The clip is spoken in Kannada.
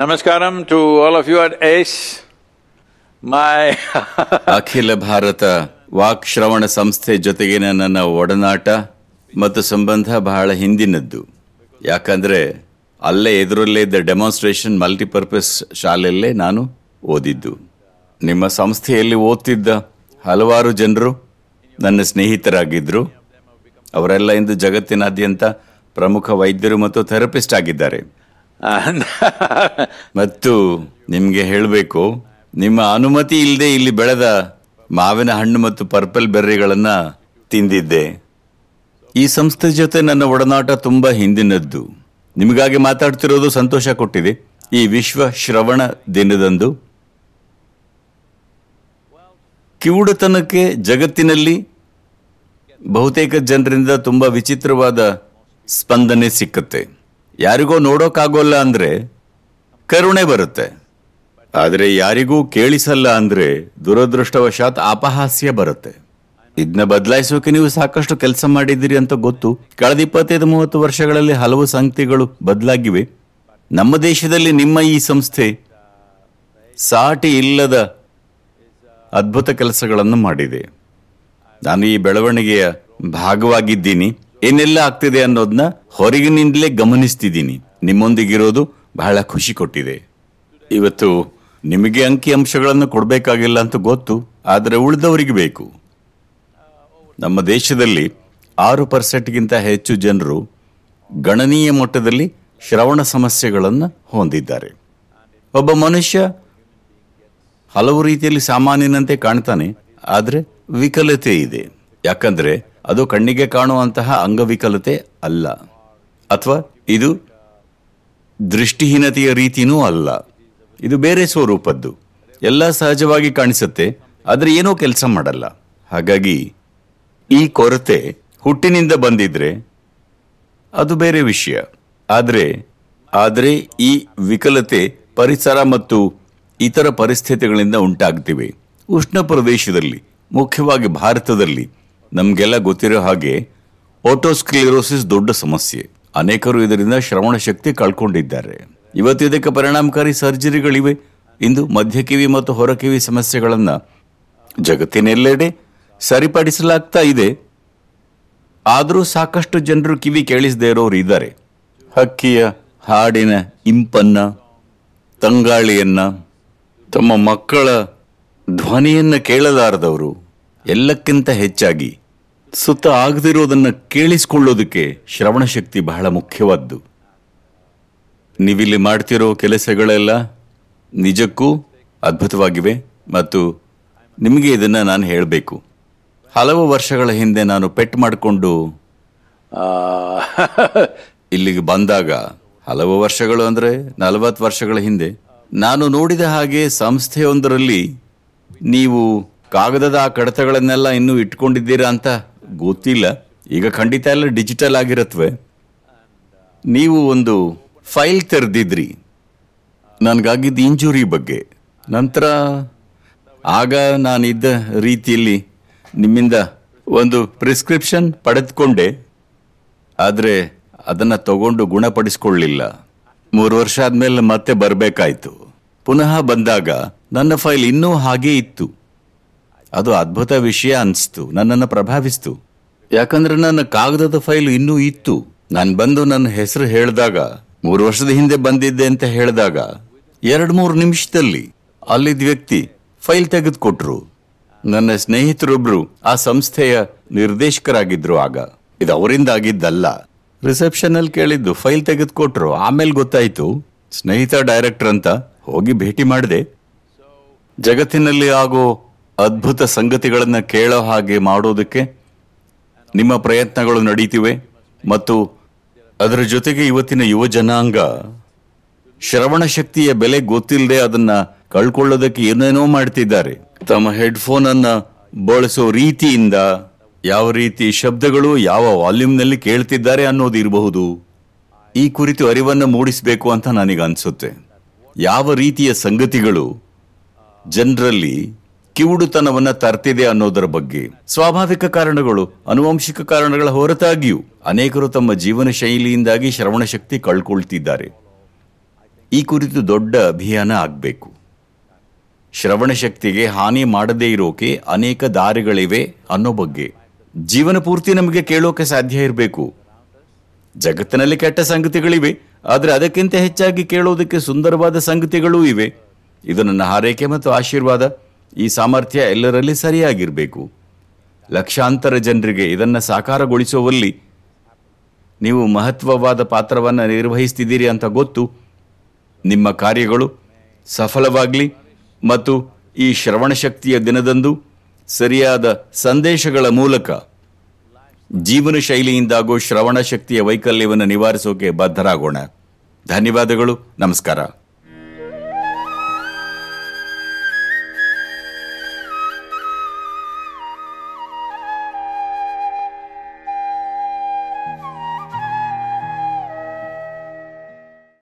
Namaskaram to all of you at ACE. My Akhila Bharata Vak Shravana Samsthe Jotegina Nanna Odanata Mattu Sambandha Bahala Hindinaddu. Yakandre Alle Edurulle the demonstration multipurpose Shalelle Nanu Odiddu. Nimma Samstheyalli Odtidda Halavaru Janru Nanna Snehitaragidru. Avarella Indu Jagattinadhyanta Pramukha Vaidyaru Mattu Therapist Agiddare. Mattu Nimge Helbeku Nima Anumati Ilde Ili Bedada Mavina Handumatu Purple Berry Galana Tindide E Samstajatan and Vodanata Tumba Hindinadu Nimgagi Matar Tirodu Santosha Kotide E Vishwa Shravana Dinadandu Kivudatanake Jagatinali Bahuteka Jandrinda Tumba Vichitravada Spandane Sikate Yarigo Nodo Kagola Andre Karune Barate ಆದರೆ ಯಾರಿಗೂ ಕೇಳಿಸಲ್ಲ ಅಂದ್ರೆ ದುರದೃಷ್ಟವಶಾತ್ ಅಪಹಾಸ್ಯ ಬರುತ್ತೆ ಇದನ್ನ ಬದಲಾಯಿಸೋಕೆ ನೀವು ಸಾಕಷ್ಟು ಕೆಲಸ ಮಾಡಿದ್ದೀರಿ ಅಂತ ಗೊತ್ತು ಕಳೆದ 25-30 ವರ್ಷಗಳಲ್ಲಿ ಹಲವು ಸಂಗತಿಗಳು ಬದಲಾಗಿವೆ ನಮ್ಮ ದೇಶದಲ್ಲಿ ನಿಮ್ಮ ಈ ಸಂಸ್ಥೆ ಸಾಟಿ ಇಲ್ಲದ ಅದ್ಭುತ ಕೆಲಸಗಳನ್ನು ಮಾಡಿದೆ ನಾನು ಈ ಬೆಳವಣಿಗೆಯ ಭಾಗವಾಗಿದ್ದೀನಿ ಏನೆಲ್ಲ ಆಗ್ತಿದೆ ಅನ್ನೋದನ್ನ ಹೊರಗಿನಿಂದಲೇ ಗಮನಿಸ್ತಿದ್ದೀನಿ ನಿಮ್ಮೊಂದಿಗೆ ಇರೋದು ಬಹಳ ಖುಷಿ ಕೊಟ್ಟಿದೆ ಇವತ್ತು ನಿಮಗೆ ಅಂಕಿ ಅಂಶಗಳನ್ನು ಕೊಡಬೇಕಾಗಿಲ್ಲ ಅಂತ ಗೊತ್ತು ಆದರೆ ಉಳಿದವರಿಗೆ ಬೇಕು ನಮ್ಮ ದೇಶದಲ್ಲಿ 6% ಗಿಂತ ಹೆಚ್ಚು ಜನರು ಗಣನೀಯ ಮಟ್ಟದಲ್ಲಿ ಶ್ರವಣ ಸಮಸ್ಯೆಗಳನ್ನು ಹೊಂದಿದ್ದಾರೆ ಒಬ್ಬ ಮನುಷ್ಯ ಹಲವು ರೀತಿಯಲ್ಲಿ ಸಾಮಾನ್ಯನಂತೆ ಕಾಣ್ತಾನೆ ಆದರೆ ವಿಕಲತೆ ಇದೆ ಯಾಕಂದ್ರೆ ಅದು ಕಣ್ಣಿಗೆ ಕಾಣುವಂತಹ ಅಂಗವಿಕಲತೆ ಅಲ್ಲ ಅಥವಾ ಇದು ದೃಷ್ಟಿಹೀನತೆಯ ರೀತಿಯೂ ಅಲ್ಲ ಇದು ಬೇರೆ ಸ್ವರೂಪದ್ದು ಎಲ್ಲ ಸಹಜವಾಗಿ ಕಾಣಿಸುತ್ತೆ ಆದರೆ ಏನೋ ಕೆಲಸ ಮಾಡಲ್ಲ ಹಾಗಾಗಿ ಈ ಕೊರತೆ ಹುಟ್ಟಿನಿಂದ ಬಂದಿದ್ರೆ ಅದು ಬೇರೆ ವಿಷಯ ಆದರೆ ಈ ವಿಕಲತೆ ಪರಿಸರ ಮತ್ತು ಇತರ ಪರಿಸ್ಥಿತಿಗಳಿಂದ ಉಂಟಾಗ್ತಿವೆ ಉಷ್ಣ ಪ್ರದೇಶದಲ್ಲಿ ಮುಖ್ಯವಾಗಿ ಭಾರತದಲ್ಲಿ ನಮಗೆಲ್ಲ ಗೊತ್ತಿರೋ ಹಾಗೆ ಆಟೋಸ್ಕ್ಲೆರೋಸಿಸ್ ದೊಡ್ಡ ಸಮಸ್ಯೆ ಅನೇಕರು ಇದರಿಂದ ಶ್ರವಣ ಶಕ್ತಿ ಕಳ್ಕೊಂಡಿದ್ದಾರೆ ಇವತ್ತು ಇದಕ್ಕೆ ಪರಿಣಾಮಕಾರಿ ಸರ್ಜರಿಗಳಿವೆ ಇಂದು ಮಧ್ಯಕಿವಿ ಮತ್ತು ಹೊರಕಿವಿ ಸಮಸ್ಯೆಗಳನ್ನು ಜಗತ್ತಿನೆಲ್ಲೆಡೆ ಸರಿಪಡಿಸಲಾಗ್ತಾ ಇದೆ ಆದರೂ ಸಾಕಷ್ಟು ಜನರು ಕಿವಿ ಕೇಳಿಸದೇ ಇರೋರು ಇದ್ದಾರೆ ಹಕ್ಕಿಯ ಹಾಡಿನ ಇಂಪನ್ನ ತಂಗಾಳಿಯನ್ನ ತಮ್ಮ ಮಕ್ಕಳ ಧ್ವನಿಯನ್ನು ಕೇಳಲಾರದವರು ಎಲ್ಲಕ್ಕಿಂತ ಹೆಚ್ಚಾಗಿ ಸುತ್ತ ಆಗದಿರೋದನ್ನು ಕೇಳಿಸಿಕೊಳ್ಳೋದಕ್ಕೆ ಶ್ರವಣಶಕ್ತಿ ಬಹಳ ಮುಖ್ಯವಾದ್ದು ನೀವಿಲ್ಲಿ ಮಾಡ್ತಿರೋ ಕೆಲಸಗಳೆಲ್ಲ ನಿಜಕ್ಕೂ ಅದ್ಭುತವಾಗಿವೆ ಮತ್ತು ನಿಮಗೆ ಇದನ್ನು ನಾನು ಹೇಳಬೇಕು ಹಲವು ವರ್ಷಗಳ ಹಿಂದೆ ನಾನು ಪೆಟ್ ಮಾಡಿಕೊಂಡು ಇಲ್ಲಿಗೆ ಬಂದಾಗ ಹಲವು ವರ್ಷಗಳು ಅಂದರೆ 40 ವರ್ಷಗಳ ಹಿಂದೆ ನಾನು ನೋಡಿದ ಹಾಗೆ ಸಂಸ್ಥೆಯೊಂದರಲ್ಲಿ ನೀವು ಕಾಗದದ ಕಡತಗಳನ್ನೆಲ್ಲ ಇನ್ನೂ ಇಟ್ಕೊಂಡಿದ್ದೀರಾ ಅಂತ ಗೊತ್ತಿಲ್ಲ ಈಗ ಖಂಡಿತ ಎಲ್ಲ ಡಿಜಿಟಲ್ ಆಗಿರುತ್ತವೆ ನೀವು ಒಂದು ಫೈಲ್ ತೆರೆದಿದ್ರಿ ನನಗಾಗಿದ್ದ ಇಂಜುರಿ ಬಗ್ಗೆ ನಂತರ ಆಗ ನಾನಿದ್ದ ರೀತಿಯಲ್ಲಿ ನಿಮ್ಮಿಂದ ಒಂದು ಪ್ರಿಸ್ಕ್ರಿಪ್ಷನ್ ಪಡೆದುಕೊಂಡೆ ಆದರೆ ಅದನ್ನು ತಗೊಂಡು ಗುಣಪಡಿಸಿಕೊಳ್ಳಲಿಲ್ಲ 3 ವರ್ಷ ಆದಮೇಲೆ ಮತ್ತೆ ಬರಬೇಕಾಯಿತು ಪುನಃ ಬಂದಾಗ ನನ್ನ ಫೈಲ್ ಇನ್ನೂ ಹಾಗೆ ಇತ್ತು ಅದು ಅದ್ಭುತ ವಿಷಯ ಅನಿಸ್ತು ನನ್ನನ್ನು ಪ್ರಭಾವಿಸಿತು ಯಾಕಂದರೆ ನನ್ನ ಕಾಗದದ ಫೈಲ್ ಇನ್ನೂ ಇತ್ತು ನಾನು ಬಂದು ನನ್ನ ಹೆಸರು ಹೇಳಿದಾಗ 3 ವರ್ಷದ ಹಿಂದೆ ಬಂದಿದ್ದೆ ಅಂತ ಹೇಳಿದಾಗ 2-3 ನಿಮಿಷದಲ್ಲಿ ಅಲ್ಲಿದ್ದ ವ್ಯಕ್ತಿ ಫೈಲ್ ತೆಗೆದುಕೊಟ್ರು ನನ್ನ ಸ್ನೇಹಿತರೊಬ್ಬರು ಆ ಸಂಸ್ಥೆಯ ನಿರ್ದೇಶಕರಾಗಿದ್ರು ಆಗ ಇದು ಅವರಿಂದ ಆಗಿದ್ದಲ್ಲ ರಿಸೆಪ್ಷನ್ ಅಲ್ಲಿ ಕೇಳಿದ್ದು ಫೈಲ್ ತೆಗೆದುಕೊಟ್ರು ಆಮೇಲೆ ಗೊತ್ತಾಯಿತು ಸ್ನೇಹಿತ ಡೈರೆಕ್ಟರ್ ಅಂತ ಹೋಗಿ ಭೇಟಿ ಮಾಡಿದೆ ಜಗತ್ತಿನಲ್ಲಿ ಆಗೋ ಅದ್ಭುತ ಸಂಗತಿಗಳನ್ನು ಕೇಳೋ ಹಾಗೆ ಮಾಡೋದಕ್ಕೆ ನಿಮ್ಮ ಪ್ರಯತ್ನಗಳು ನಡೀತಿವೆ ಮತ್ತು ಅದರ ಜೊತೆಗೆ ಇವತ್ತಿನ ಯುವ ಜನಾಂಗ ಶ್ರವಣ ಶಕ್ತಿಯ ಬೆಲೆ ಗೊತ್ತಿಲ್ಲದೆ ಅದನ್ನ ಕಳ್ಕೊಳ್ಳೋದಕ್ಕೆ ಏನೇನೋ ಮಾಡ್ತಿದ್ದಾರೆ ತಮ್ಮ ಹೆಡ್ಫೋನ್ ಅನ್ನ ಬಳಸೋ ರೀತಿಯಿಂದ ಯಾವ ರೀತಿ ಶಬ್ದಗಳು ಯಾವ ವಾಲ್ಯೂಮ್ನಲ್ಲಿ ಕೇಳ್ತಿದ್ದಾರೆ ಅನ್ನೋದು ಇರಬಹುದು ಈ ಕುರಿತು ಅರಿವನ್ನು ಮೂಡಿಸಬೇಕು ಅಂತ ನನಗೆ ಅನಿಸುತ್ತೆ ಯಾವ ರೀತಿಯ ಸಂಗತಿಗಳು ಜನರಲ್ಲಿ ಕಿವುಡುತನವನ್ನು ತರ್ತಿದೆ ಅನ್ನೋದರ ಬಗ್ಗೆ ಸ್ವಾಭಾವಿಕ ಕಾರಣಗಳು ಅನುವಂಶಿಕ ಕಾರಣಗಳ ಹೊರತಾಗಿಯೂ ಅನೇಕರು ತಮ್ಮ ಜೀವನ ಶೈಲಿಯಿಂದಾಗಿ ಶ್ರವಣಶಕ್ತಿ ಕಳ್ಕೊಳ್ತಿದ್ದಾರೆ ಈ ಕುರಿತು ದೊಡ್ಡ ಅಭಿಯಾನ ಆಗಬೇಕು. ಶ್ರವಣಶಕ್ತಿಗೆ ಹಾನಿ ಮಾಡದೇ ಇರೋಕೆ ಅನೇಕ ದಾರಿಗಳಿವೆ ಅನ್ನೋ ಬಗ್ಗೆ ಜೀವನ ಪೂರ್ತಿ ನಮಗೆ ಕೇಳೋಕೆ ಸಾಧ್ಯ ಇರಬೇಕು. ಜಗತ್ತಿನಲ್ಲಿ ಕೆಟ್ಟ ಸಂಗತಿಗಳಿವೆ, ಆದರೆ ಅದಕ್ಕಿಂತ ಹೆಚ್ಚಾಗಿ ಕೇಳೋದಕ್ಕೆ ಸುಂದರವಾದ ಸಂಗತಿಗಳೂ ಇವೆ. ಇದು ನನ್ನ ಹಾರೈಕೆ ಮತ್ತು ಆಶೀರ್ವಾದ. ಈ ಸಾಮರ್ಥ್ಯ ಎಲ್ಲರಲ್ಲಿ ಸರಿಯಾಗಿರಬೇಕು. ಲಕ್ಷಾಂತರ ಜನರಿಗೆ ಇದನ್ನು ಸಾಕಾರಗೊಳಿಸುವಲ್ಲಿ ನೀವು ಮಹತ್ವವಾದ ಪಾತ್ರವನ್ನು ನಿರ್ವಹಿಸ್ತಿದ್ದೀರಿ ಅಂತ ಗೊತ್ತು. ನಿಮ್ಮ ಕಾರ್ಯಗಳು ಸಫಲವಾಗಲಿ ಮತ್ತು ಈ ಶ್ರವಣಶಕ್ತಿಯ ದಿನದಂದು ಸರಿಯಾದ ಸಂದೇಶಗಳ ಮೂಲಕ ಜೀವನ ಶೈಲಿಯಿಂದಾಗೋ ಶ್ರವಣಶಕ್ತಿಯ ವೈಕಲ್ಯವನ್ನು ನಿವಾರಿಸೋಕೆ ಬದ್ಧರಾಗೋಣ. ಧನ್ಯವಾದಗಳು. ನಮಸ್ಕಾರ.